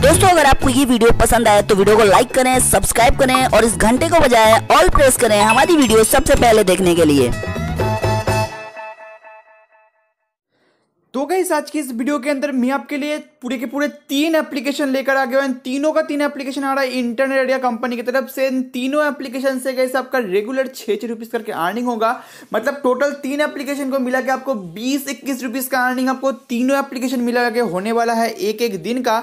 दोस्तों अगर आपको ये वीडियो पसंद आए तो वीडियो को लाइक करें, सब्सक्राइब करें और इस घंटे को बजाएं, ऑल प्रेस करें हमारी वीडियो सबसे पहले देखने के लिए। तो गाइस आज की इस वीडियो के अंदर मैं आपके लिए पूरे के पूरे 3 एप्लीकेशन लेकर आ गया हूं। तीनों का 3 एप्लीकेशन आ रहा है इंटरनेट आइडिया कंपनी की तरफ से। इन तीनों एप्लीकेशन से गाइस आपका रेगुलर 6 रुपीस करके अर्निंग होगा। मतलब टोटल 3 एप्लीकेशन को मिला के आपको 20-21 रुपीस का अर्निंग आपको तीनों एप्लीकेशन मिला के होने वाला है एक एक दिन का।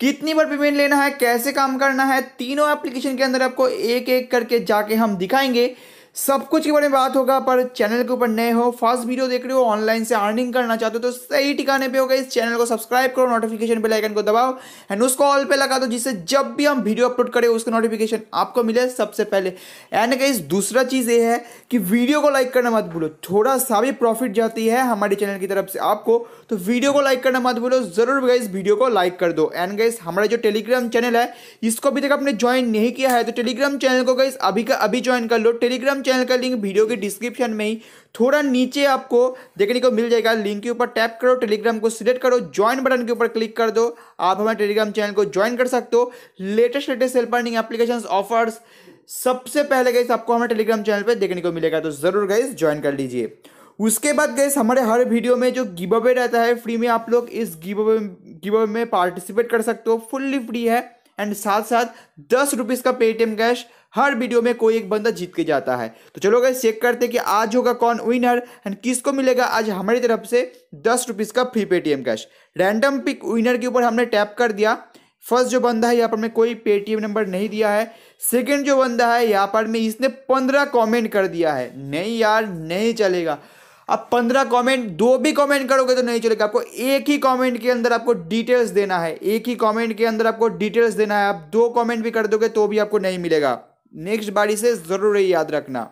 कितनी बार पेमेंट लेना है, कैसे काम करना है, तीनों एप्लीकेशन के अंदर आपको एक एक करके जाके हम दिखाएंगे, सब कुछ के बारे में बात होगा। पर चैनल के ऊपर नए हो, फर्स्ट वीडियो देख रहे हो, ऑनलाइन से अर्निंग करना चाहते हो तो सही ठिकाने पे होगा। इस चैनल को सब्सक्राइब करो, नोटिफिकेशन बेल आइकन को दबाओ एंड उसको ऑल पे लगा दो, जिससे जब भी हम वीडियो अपलोड करें उसका नोटिफिकेशन आपको मिले सबसे पहले। एंड गाइस दूसरा चीज़ ये है कि वीडियो को लाइक करना मत भूलो। थोड़ा सा भी प्रॉफिट जाती है हमारे चैनल की तरफ से आपको, तो वीडियो को लाइक करना मत भूलो, जरूर गाइस वीडियो को लाइक कर दो। एंड गाइस हमारा जो टेलीग्राम चैनल है, इसको अभी तक आपने ज्वाइन नहीं किया है तो टेलीग्राम चैनल को गाइस अभी का अभी ज्वाइन कर लो। टेलीग्राम चैनल का लिंक वीडियो के डिस्क्रिप्शन में ही थोड़ा नीचे आपको देखने को मिल जाएगा। लिंक के ऊपर टैप करो, टेलीग्राम को सिलेक्ट करो, ज्वाइन बटन के ऊपर क्लिक कर दो, आप हमारे टेलीग्राम चैनल को ज्वाइन कर सकते हो। Latest self earning applications, offers सबसे पहले गाइस आपको हमारे टेलीग्राम चैनल पे देखने को मिलेगा, तो जरूर गाइस ज्वाइन कर लीजिए। उसके बाद गाइस हमारे हर वीडियो में जो गिव अवे रहता है फ्री में, आप लोग इस गिव अवे में पार्टिसिपेट कर सकते हो, फुल्ली फ्री है। एंड साथ साथ 10 रुपीज़ का पेटीएम कैश हर वीडियो में कोई एक बंदा जीत के जाता है। तो चलो गाइस चेक करते हैं कि आज होगा कौन विनर एंड किसको मिलेगा आज हमारी तरफ से 10 रुपीज़ का free Paytm cash. Random pick winner के ऊपर हमने टैप कर दिया। फर्स्ट जो बंदा है यहाँ पर मैं कोई पेटीएम नंबर नहीं दिया है। सेकेंड जो बंदा है यहाँ पर मैं, इसने 15 कॉमेंट कर दिया है। नहीं यार नहीं चलेगा, आप 15 कमेंट, 2 भी कमेंट करोगे तो नहीं चलेगा। आपको एक ही कमेंट के अंदर आपको डिटेल्स देना है, एक ही कमेंट के अंदर आपको डिटेल्स देना है। आप 2 कमेंट भी कर दोगे तो भी आपको नहीं मिलेगा। नेक्स्ट बारी से ज़रूर याद रखना।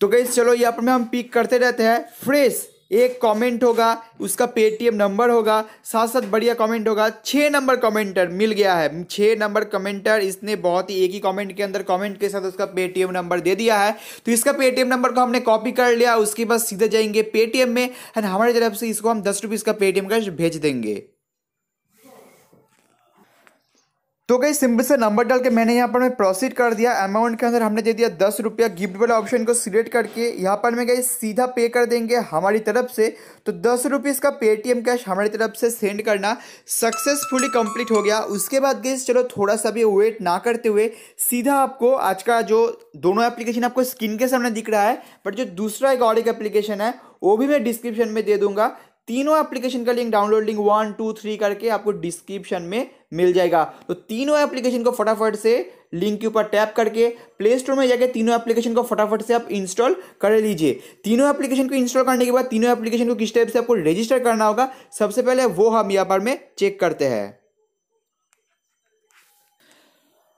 तो गाइस चलो यहाँ पर मैं हम पिक करते रहते हैं। फ्रेश एक कमेंट होगा, उसका पेटीएम नंबर होगा, साथ साथ बढ़िया कमेंट होगा। 6 नंबर कमेंटर मिल गया है। 6 नंबर कमेंटर, इसने बहुत ही एक ही कमेंट के अंदर कमेंट के साथ उसका पेटीएम नंबर दे दिया है। तो इसका पेटीएम नंबर को हमने कॉपी कर लिया। उसके बाद सीधे जाएंगे पेटीएम में एंड हमारी तरफ से इसको हम 10 रुपीज़ का पेटीएम कैश भेज देंगे। तो गाइस सिंपल से नंबर डाल के मैंने यहाँ पर मैं प्रोसीड कर दिया। अमाउंट के अंदर हमने दे दिया 10 रुपया। गिफ्ट वाला ऑप्शन को सिलेक्ट करके यहाँ पर मैं गाइस सीधा पे कर देंगे हमारी तरफ से। तो 10 रुपीज़ का पेटीएम कैश हमारी तरफ से सेंड करना सक्सेसफुली कंप्लीट हो गया। उसके बाद गाइस चलो थोड़ा सा भी वेट ना करते हुए सीधा आपको आज का जो दोनों एप्लीकेशन आपको स्क्रीन के सामने दिख रहा है, बट जो दूसरा एक और एक एप्लीकेशन है वो भी मैं डिस्क्रिप्शन में दे दूँगा। तीनों एप्लीकेशन का लिंक डाउनलोड लिंक 1, 2, 3 करके आपको डिस्क्रिप्शन में मिल जाएगा। तो तीनों एप्लीकेशन को फटाफट से लिंक के ऊपर टैप करके प्ले स्टोर में जाके तीनों एप्लीकेशन को फटाफट से आप इंस्टॉल कर लीजिए। तीनों एप्लीकेशन को इंस्टॉल करने के बाद तीनों एप्लीकेशन को किस टाइप से आपको रजिस्टर करना होगा सबसे पहले वो हम यहाँ पर में चेक करते हैं।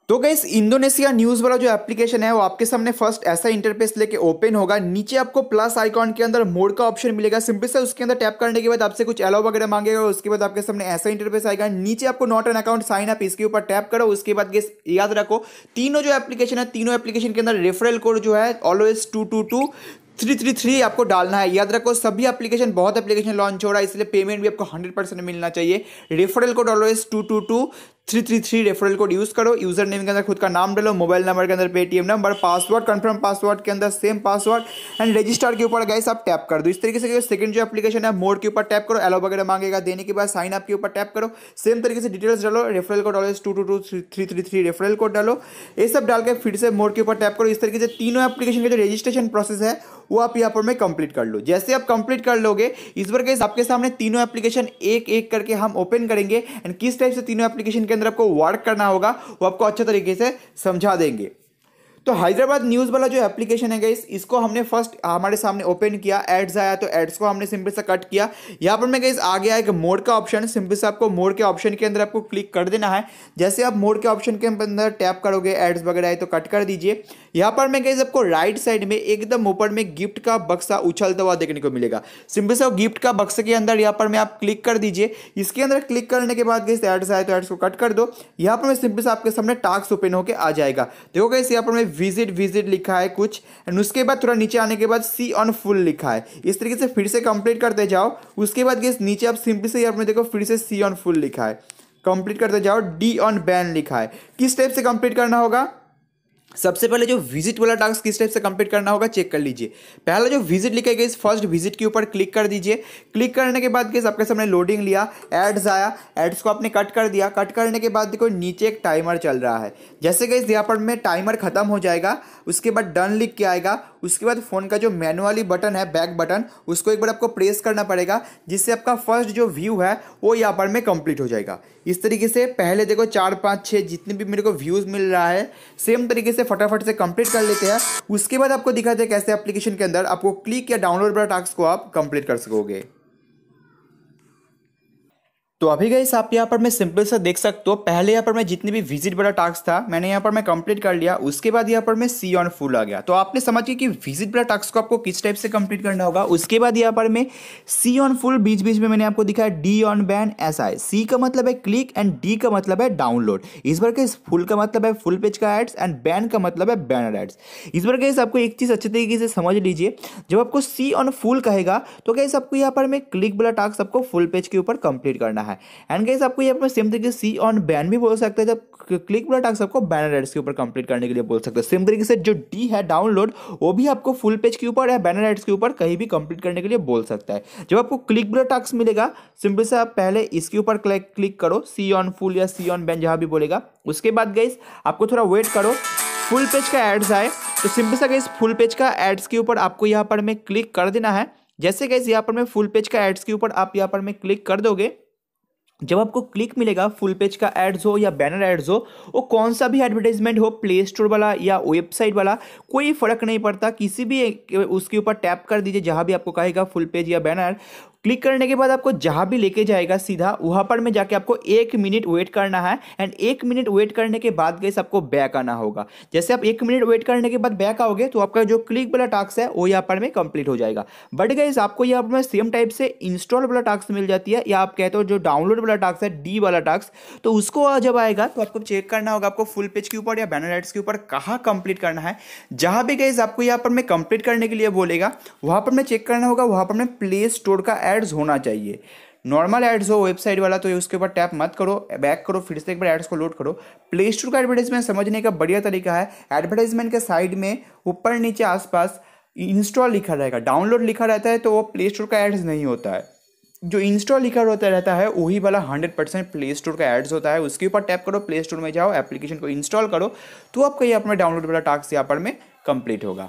तो गाइस इंडोनेशिया न्यूज़ वाला जो एप्लीकेशन है वो आपके सामने फर्स्ट ऐसा इंटरफेस लेके ओपन होगा। नीचे आपको प्लस आइकॉन के अंदर मोड का ऑप्शन मिलेगा। सिंपल से उसके अंदर टैप करने के बाद आपसे कुछ अलाउ वगैरह मांगेगा। उसके बाद आपके सामने ऐसा इंटरफेस आएगा। नीचे आपको not an account sign up, इसके ऊपर टैप करो। उसके बाद गाइस याद रखो तीनों जो एप्लीकेशन है, तीनों एप्लीकेशन के अंदर रेफरल कोड जो है ऑलवेज 222 333 आपको डालना है। याद रखो सभी एप्लीकेशन, बहुत एप्लीकेशन लॉन्च हो रहा है इसलिए पेमेंट भी आपको 100% मिलना चाहिए। Referral code always 222 333 referral code use करो। यूजर नेम के अंदर खुद का नाम डालो, मोबाइल नंबर के अंदर Paytm number, password confirm password के अंदर सेम पासवर्ड एंड रजिस्टर के ऊपर गाइस आप टैप कर दो। इस तरीके से सेकंड जो एप्लीकेशन है मोड के ऊपर टैप करो, अलाउ वगैरह मांगेगा। देने के बाद साइन अप के ऊपर टैप करो, सेम तरीके से डिटेल्स डालो, referral code always 222 333 referral code डालो। ये सब डाल के फिर से मोड के ऊपर टैप करो। इस तरीके से तीनों एप्लीकेशन का जो रजिस्ट्रेशन प्रोसेस है वो आप यहाँ पर मैं कंप्लीट कर लो। जैसे आप कंप्लीट कर लोगे इस बार गाइस आपके सामने तीनों एप्लीकेशन एक एक करके हम ओपन करेंगे एंड किस टाइप से तीनों एप्लीकेशन के अंदर आपको वर्क करना होगा वो आपको अच्छे तरीके से समझा देंगे। तो हैदराबाद न्यूज़ वाला जो एप्लीकेशन है गाइस इसको हमने फर्स्ट हमारे सामने ओपन किया। एड्स आया तो एड्स को हमने सिंपल से कट किया। यहाँ पर मैं गाइस आ गया एक मोड का ऑप्शन। सिंपल से आपको मोड के ऑप्शन के अंदर आपको क्लिक कर देना है। जैसे आप मोड के ऑप्शन के अंदर टैप करोगे एड्स वगैरह है तो कट कर दीजिए। यहाँ पर मैं गाइस आपको राइट साइड में एकदम ऊपर में गिफ्ट का बक्सा उछलता हुआ देखने को मिलेगा। सिंपल से गिफ्ट का बक्से के अंदर यहाँ पर मैं आप क्लिक कर दीजिए। इसके अंदर क्लिक करने के बाद गाइस एड्स आए तो एड्स को कट कर दो। यहाँ पर मैं सिंपल से आपके सामने टास्क ओपन होकर आ जाएगा। देखो गाइस यहाँ पर विजिट लिखा है कुछ एंड उसके बाद थोड़ा नीचे आने के बाद सी ऑन फुल लिखा है। इस तरीके से फिर से कंप्लीट करते जाओ। उसके बाद नीचे आप सिंपल से यहाँ पर देखो फिर से सी ऑन फुल लिखा है। कंप्लीट करते जाओ, डी ऑन बैन लिखा है। किस टाइप से कंप्लीट करना होगा? सबसे पहले जो विजिट वाला टास्क किस टाइप से कंप्लीट करना होगा चेक कर लीजिए। पहला जो विजिट लिखा गया इस फर्स्ट विजिट के ऊपर क्लिक कर दीजिए। क्लिक करने के बाद गाइस आपके सामने लोडिंग लिया, एड्स आया, एड्स को आपने कट कर दिया। कट करने के बाद देखो नीचे एक टाइमर चल रहा है। जैसे गाइस यहाँ पर मैं टाइमर खत्म हो जाएगा उसके बाद डन लिख के आएगा। उसके बाद फ़ोन का जो मैनुअली बटन है बैक बटन उसको एक बार आपको प्रेस करना पड़ेगा, जिससे आपका फर्स्ट जो व्यू है वो यहाँ पर में कंप्लीट हो जाएगा। इस तरीके से पहले देखो 4 5 6 जितने भी मेरे को व्यूज़ मिल रहा है सेम तरीके से फटाफट से कंप्लीट कर लेते हैं। उसके बाद आपको दिखाते हैं कैसे एप्लीकेशन के अंदर आपको क्लिक या डाउनलोड वाला टास्क को आप कंप्लीट कर सकोगे। तो अभी गाइस आप यहाँ पर मैं सिंपल सा देख सकते हो, पहले यहाँ पर मैं जितनी भी विजिट वाला टास्क था मैंने यहाँ पर मैं कंप्लीट कर लिया। उसके बाद यहाँ पर मैं सी ऑन फुल आ गया। तो आपने समझिए कि विजिट वाला टास्क को आपको किस टाइप से कंप्लीट करना होगा। उसके बाद यहाँ पर मैं सी ऑन फुल बीच बीच में मैंने आपको दिखाया डी ऑन बैन ऐसा है। सी का मतलब है क्लिक एंड डी का मतलब है डाउनलोड। इस बार गाइस फुल का मतलब है फुल पेज का एड्स एंड बैन का मतलब है बैनर एड्स। इस बार गाइस आपको एक चीज़ अच्छे तरीके से समझ लीजिए, जब आपको सी ऑन फुल कहेगा तो गाइस आपको यहाँ पर मैं क्लिक वाला टास्क आपको फुल पेज के ऊपर कंप्लीट करना है। एंड गाइस आपको ये अपने सेम तरीके से सी ऑन बैन भी बोल सकते हैं, जब क्लिक वाला टास्क आपको बैनर एड्स के ऊपर कंप्लीट करने के लिए बोल सकते हैं। सेम तरीके से जो डी है डाउनलोड वो भी आपको फुल पेज के ऊपर या बैनर एड्स के ऊपर कहीं भी कंप्लीट करने के लिए बोल सकता है। जब आपको क्लिक वाला टास्क मिलेगा सिंपल से आप पहले इसके ऊपर क्लिक करो, सी ऑन फुल या सी ऑन बैन जहां भी बोलेगा। उसके बाद गाइस आपको थोड़ा वेट करो, फुल पेज का एड्स आए तो सिंपल सा गाइस फुल पेज का एड्स के ऊपर आपको यहां पर में क्लिक कर देना है। जैसे गाइस यहां पर मैं फुल पेज का एड्स के ऊपर आप यहां पर में क्लिक कर दोगे, जब आपको क्लिक मिलेगा फुल पेज का एड्स हो या बैनर एड्स हो, वो कौन सा भी एडवर्टाइजमेंट हो, प्ले स्टोर वाला या वेबसाइट वाला, कोई फ़र्क नहीं पड़ता, किसी भी उसके ऊपर टैप कर दीजिए जहाँ भी आपको कहेगा फुल पेज या बैनर। क्लिक करने के बाद आपको जहाँ भी लेके जाएगा सीधा वहाँ पर मैं जाके आपको 1 मिनट वेट करना है। एंड 1 मिनट वेट करने के बाद गाइस आपको बैक आना होगा। जैसे आप 1 मिनट वेट करने के बाद बैक आओगे तो आपका जो क्लिक वाला टास्क है वो यहाँ पर में कंप्लीट हो जाएगा। बट गाइस आपको यहाँ पर सेम टाइप से इंस्टॉल वाला टास्क मिल जाती है, या आप कहते हो जो डाउनलोड वाला टास्क है डी वाला टास्क, तो उसको जब आएगा तो आपको चेक करना होगा आपको फुल पेज के ऊपर या बैनर एड्स के ऊपर कहाँ कंप्लीट करना है। जहाँ भी गाइस आपको यहाँ पर मैं कंप्लीट करने के लिए बोलेगा वहाँ पर मैं चेक करना होगा, वहाँ पर मैं प्ले स्टोर का एड्स होना चाहिए। नॉर्मल एड्स हो वेबसाइट वाला तो उसके ऊपर टैप मत करो, बैक करो, फिर से एक बार एड्स को लोड करो। प्ले स्टोर का एडवर्टाइजमेंट समझने का बढ़िया तरीका है, एडवर्टाइजमेंट के साइड में ऊपर नीचे आसपास इंस्टॉल लिखा रहेगा, डाउनलोड लिखा रहता है तो वो प्ले स्टोर का एड्स नहीं होता है। जो इंस्टॉल लिखा होता रहता है वही वाला 100% प्ले स्टोर का एड्स होता है। उसके ऊपर टैप करो, प्ले स्टोर में जाओ, एप्लीकेशन को इंस्टॉल करो, तो आपका यहाँ पर डाउनलोड वाला टास्क यहाँ पर में कंप्लीट होगा।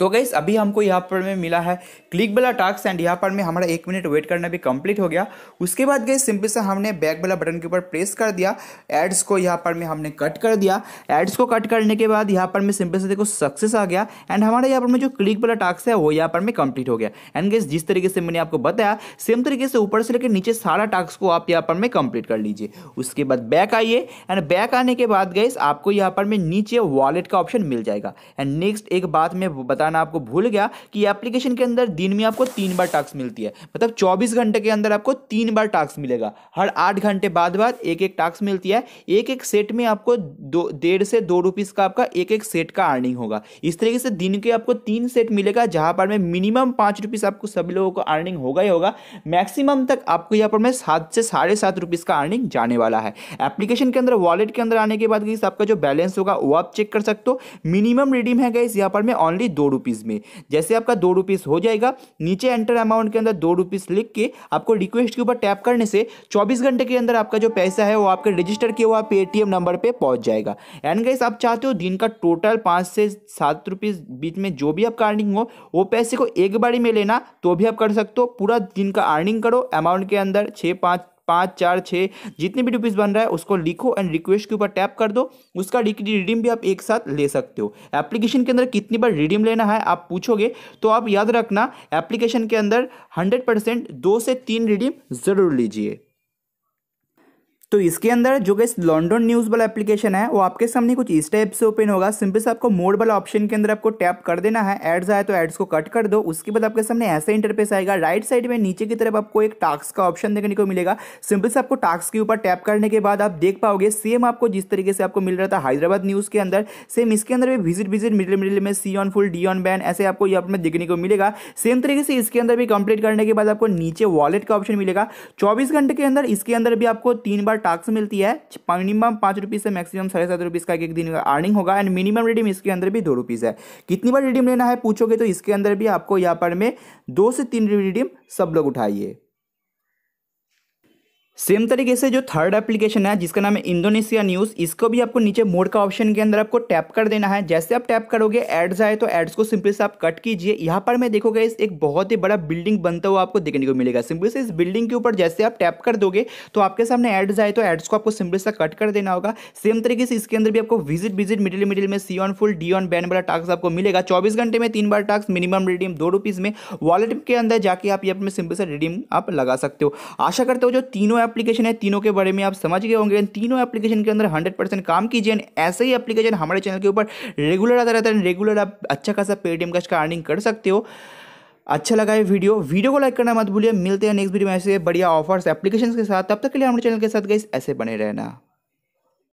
तो गाइस अभी हमको यहाँ पर में मिला है क्लिक वाला टास्क एंड यहाँ पर में हमारा 1 मिनट वेट करना भी कंप्लीट हो गया। उसके बाद गाइस सिंपल से हमने बैक वाला बटन के ऊपर प्रेस कर दिया, एड्स को यहाँ पर में हमने कट कर दिया। एड्स को कट करने के बाद यहाँ पर में सिंपल से देखो सक्सेस आ गया एंड हमारे यहाँ पर में जो क्लिक वाला टास्क है वो यहाँ पर में कंप्लीट हो गया। एंड गाइस जिस तरीके से मैंने आपको बताया सेम तरीके से ऊपर से लेकर नीचे सारा टास्क को आप यहाँ पर में कंप्लीट कर लीजिए। उसके बाद बैक आइए एंड बैक आने के बाद गाइस आपको यहाँ पर में नीचे वॉलेट का ऑप्शन मिल जाएगा। एंड नेक्स्ट एक बात मैं बताना आपको भूल गया कि एप्लीकेशन के अंदर दिन में आपको 3 बार टास्क मिलती है, मतलब 24 घंटे के अंदर आपको 3 बार टास्क मिलेगा। हर 8 घंटे बाद एक टास्क मिलती है। एक सेट में आपको 1.5 से 2 रुपीस का आपका एक सेट का अर्निंग होगा। इस तरीके से दिन के आपको 3 सेट मिलेगा, जहां पर में मिनिमम 5 रुपीस आपको सभी लोगों को अर्निंग होगा ही होगा। मैक्सिमम तक आपको यहाँ पर 7 से 7.5 रुपीस का अर्निंग जाने वाला है। एप्लीकेशन के अंदर वॉलेट के अंदर आने के बाद आपका जो बैलेंस होगा वो आप चेक कर सकते हो। मिनिमम रिडीम है गाइस यहाँ पर मैं ओनली 2 रुपीस में। जैसे आपका 2 रुपीस हो जाएगा नीचे एंटर अमाउंट के अंदर 2 रुपीस लिख के आपको रिक्वेस्ट के ऊपर टैप करने से 24 घंटे के अंदर आपका जो पैसा है वो आपके रजिस्टर किया हुआ पेटीएम नंबर पे पहुंच जाएगा। एंड गाइस आप चाहते हो दिन का टोटल 5 से 7 रुपीस बीच में जो भी आपका अर्निंग हो वो पैसे को एक बारी में लेना तो भी आप कर सकते हो। पूरा दिन का अर्निंग करो, अमाउंट के अंदर 6 5 5 4 6 जितने भी रुपीस बन रहा है उसको लिखो एंड रिक्वेस्ट के ऊपर टैप कर दो। उसका रिडीम भी आप एक साथ ले सकते हो। एप्लीकेशन के अंदर कितनी बार रिडीम लेना है आप पूछोगे तो आप याद रखना एप्लीकेशन के अंदर 100% 2 से 3 रिडीम ज़रूर लीजिए। तो इसके अंदर जो गाइस लंडन न्यूज़ वाला एप्लीकेशन है वो आपके सामने कुछ इस टाइप से ओपन होगा। सिंपल से आपको मोड वाला ऑप्शन के अंदर आपको टैप कर देना है, एड्स आए तो एड्स को कट कर दो। उसके बाद आपके सामने ऐसा इंटरफेस आएगा। राइट साइड में नीचे की तरफ आपको एक टास्क का ऑप्शन देखने को मिलेगा। सिंपल से आपको टास्क के ऊपर टैप करने के बाद आप देख पाओगे सेम आपको जिस तरीके से आपको मिल रहा था हैदराबाद न्यूज़ के अंदर, सेम इसके अंदर भी विजिट विजिट मिडिल मिडिल में सी on full D on ban ऐसे आपको यहाँ पर देखने को मिलेगा। सेम तरीके से इसके अंदर भी कंप्लीट करने के बाद आपको नीचे वॉलेट का ऑप्शन मिलेगा। 24 घंटे के अंदर इसके अंदर भी आपको 3 बार टास्क मिलती है। मिनिमम 5 रुपीज़ से मैक्सिमम 7.5 रुपीज़ का एक दिन का अर्निंग होगा। एंड मिनिमम रिडीम इसके अंदर भी 2 रुपीज़ है। कितनी बार रिडीम लेना है पूछोगे तो इसके अंदर भी आपको यहाँ पर में 2 से 3 रिडीम सब लोग उठाइए। सेम तरीके से जो थर्ड एप्लीकेशन है जिसका नाम है इंडोनेशिया न्यूज़, इसको भी आपको नीचे मोड का ऑप्शन के अंदर आपको टैप कर देना है। जैसे आप टैप करोगे एड्स आए तो एड्स को सिंपली से आप कट कीजिए। यहाँ पर मैं देखोगे इस एक बहुत ही बड़ा बिल्डिंग बनता हुआ आपको देखने को मिलेगा। सिंपली से इस बिल्डिंग के ऊपर जैसे आप टैप कर दोगे तो आपके सामने एड्स आए तो एड्स को आपको सिंपली से कट कर देना होगा। सेम तरीके से इसके अंदर भी आपको विजिट मिडिल में सी on full D on ban वाला टास्क आपको मिलेगा। 24 घंटे में 3 बार टास्क, मिनिमम रिडीम 2 रुपीज़ में। वॉलेट के अंदर जाके आप यहाँ पर सिंपल से रिडीम आप लगा सकते हो। आशा करते हो जो तीनों एप्लीकेशन है तीनों के बारे में आप समझ गए होंगे। तीनों एप्लीकेशन के अंदर 100% काम कीजिए। ऐसे ही एप्लीकेशन हमारे चैनल के ऊपर रेगुलर आता रहता है। रेगुलर आप अच्छा खासा पेटीएम कैश का अर्निंग कर सकते हो। अच्छा लगा ये वीडियो को लाइक करना मत भूलिए। मिलते हैं नेक्स्ट वीडियो में ऐसे बढ़िया ऑफर्स एप्लीकेशंस के साथ। तब तक के लिए हमारे चैनल के साथ गाइस ऐसे बने रहना।